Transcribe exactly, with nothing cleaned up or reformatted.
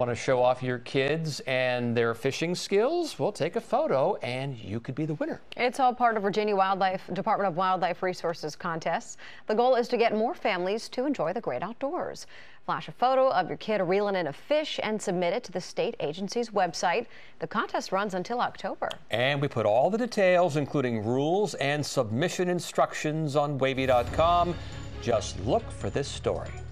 Want to show off your kids and their fishing skills? Well, take a photo and you could be the winner. It's all part of Virginia Wildlife Department of Wildlife Resources contests. The goal is to get more families to enjoy the great outdoors. Flash a photo of your kid reeling in a fish and submit it to the state agency's website. The contest runs until October. And we put all the details, including rules and submission instructions, on wavy dot com. Just look for this story.